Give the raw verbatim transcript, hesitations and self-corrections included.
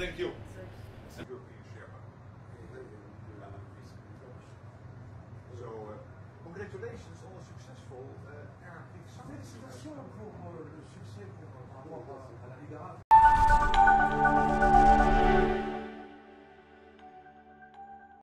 Thank you. Thank you. So, uh, congratulations on a successful uh, Arab League summit.